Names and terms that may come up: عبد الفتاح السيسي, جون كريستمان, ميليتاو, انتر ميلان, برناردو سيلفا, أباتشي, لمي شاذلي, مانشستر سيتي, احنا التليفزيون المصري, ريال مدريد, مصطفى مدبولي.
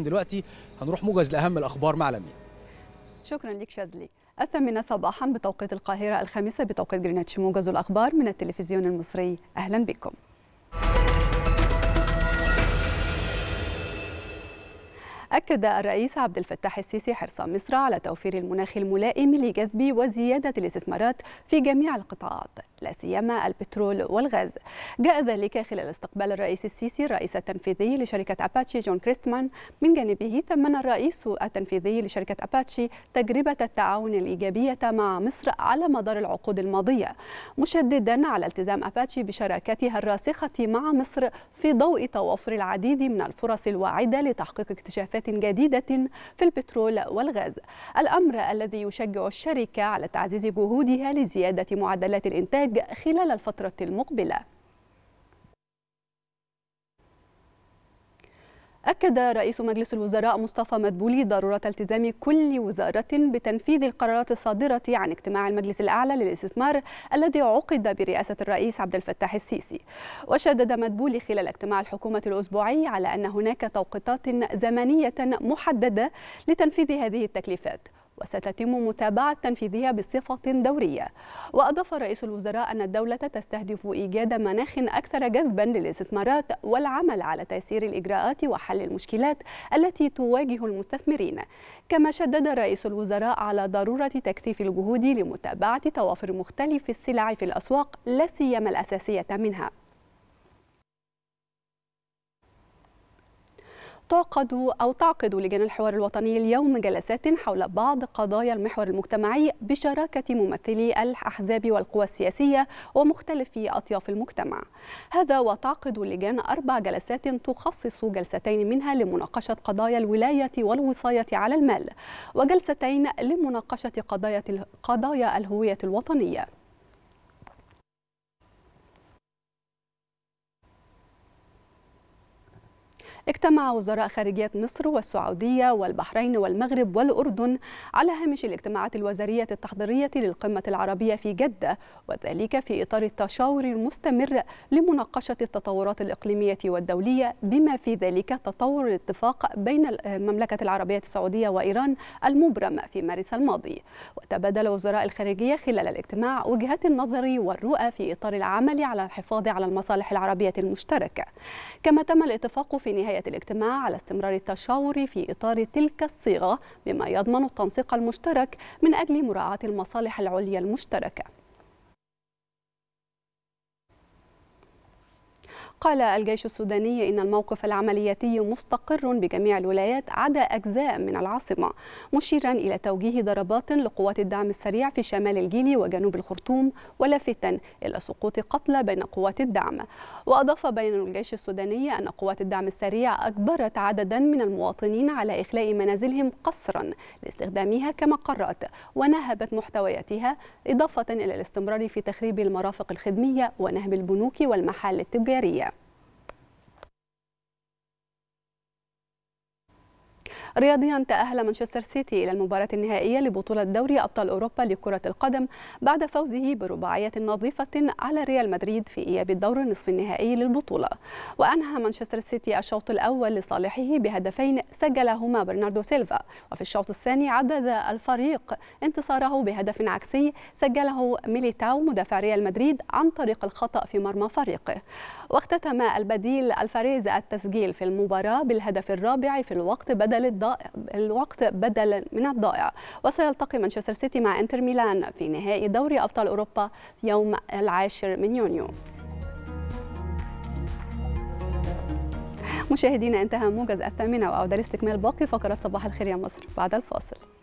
دلوقتي هنروح موجز لأهم الأخبار مع لمي. شكرا لك شاذلي. الثامنة صباحا بتوقيت القاهرة، الخامسة بتوقيت جرينتش، موجز الأخبار من التلفزيون المصري، أهلا بكم. أكد الرئيس عبد الفتاح السيسي حرص مصر على توفير المناخ الملائم لجذب وزيادة الاستثمارات في جميع القطاعات لا سيما البترول والغاز. جاء ذلك خلال استقبال الرئيس السيسي الرئيس التنفيذي لشركة أباتشي جون كريستمان. من جانبه ثمن الرئيس التنفيذي لشركة أباتشي تجربة التعاون الإيجابية مع مصر على مدار العقود الماضية، مشددا على التزام أباتشي بشراكتها الراسخة مع مصر في ضوء توافر العديد من الفرص الواعدة لتحقيق اكتشافات جديدة في البترول والغاز، الأمر الذي يشجع الشركة على تعزيز جهودها لزيادة معدلات الإنتاج خلال الفترة المقبلة. أكد رئيس مجلس الوزراء مصطفى مدبولي ضرورة التزام كل وزارة بتنفيذ القرارات الصادرة عن اجتماع المجلس الأعلى للاستثمار الذي عقد برئاسة الرئيس عبد الفتاح السيسي. وشدد مدبولي خلال اجتماع الحكومة الأسبوعي على أن هناك توقيتات زمنية محددة لتنفيذ هذه التكليفات وستتم متابعة تنفيذها بصفة دورية. وأضاف رئيس الوزراء أن الدولة تستهدف إيجاد مناخ أكثر جذبا للاستثمارات والعمل على تيسير الإجراءات وحل المشكلات التي تواجه المستثمرين. كما شدد رئيس الوزراء على ضرورة تكثيف الجهود لمتابعة توافر مختلف السلع في الأسواق لا سيما الأساسية منها. تعقد لجان الحوار الوطني اليوم جلسات حول بعض قضايا المحور المجتمعي بشراكة ممثلي الأحزاب والقوى السياسية ومختلف أطياف المجتمع. هذا وتعقد اللجان 4 جلسات تخصص 2 منها لمناقشة قضايا الولاية والوصاية على المال وجلستين لمناقشة قضايا الهوية الوطنية. اجتمع وزراء خارجية مصر والسعودية والبحرين والمغرب والأردن على هامش الاجتماعات الوزارية التحضيرية للقمة العربية في جدة، وذلك في إطار التشاور المستمر لمناقشة التطورات الإقليمية والدولية بما في ذلك تطور الاتفاق بين المملكة العربية السعودية وإيران المبرم في مارس الماضي. وتبادل وزراء الخارجية خلال الاجتماع وجهات النظر والرؤى في إطار العمل على الحفاظ على المصالح العربية المشتركة. كما تم الاتفاق في نهاية الاجتماع على استمرار التشاور في إطار تلك الصيغة بما يضمن التنسيق المشترك من أجل مراعاة المصالح العليا المشتركة. قال الجيش السوداني إن الموقف العملياتي مستقر بجميع الولايات عدا أجزاء من العاصمة، مشيرا إلى توجيه ضربات لقوات الدعم السريع في شمال الجيلي وجنوب الخرطوم، ولافتا إلى سقوط قتلى بين قوات الدعم. وأضاف بيان الجيش السوداني أن قوات الدعم السريع أجبرت عددا من المواطنين على إخلاء منازلهم قسرا لاستخدامها كمقرات ونهبت محتوياتها، إضافة إلى الاستمرار في تخريب المرافق الخدمية ونهب البنوك والمحال التجارية. رياضيا، تأهل مانشستر سيتي إلى المباراة النهائية لبطولة دوري أبطال أوروبا لكرة القدم بعد فوزه برباعية نظيفة على ريال مدريد في إياب الدور النصف النهائي للبطولة. وأنهى مانشستر سيتي الشوط الأول لصالحه بهدفين سجلهما برناردو سيلفا، وفي الشوط الثاني عدد الفريق انتصاره بهدف عكسي سجله ميليتاو مدافع ريال مدريد عن طريق الخطأ في مرمى فريقه. واختتم البديل الفريز التسجيل في المباراة بالهدف الرابع في الوقت بدلا من الضائع. وسيلتقي مانشستر سيتي مع انتر ميلان في نهائي دوري أبطال أوروبا يوم 10 يونيو. مشاهدينا، انتهى موجز الثامنة، وأعود لاستكمال باقي فقرات صباح الخير يا مصر بعد الفاصل.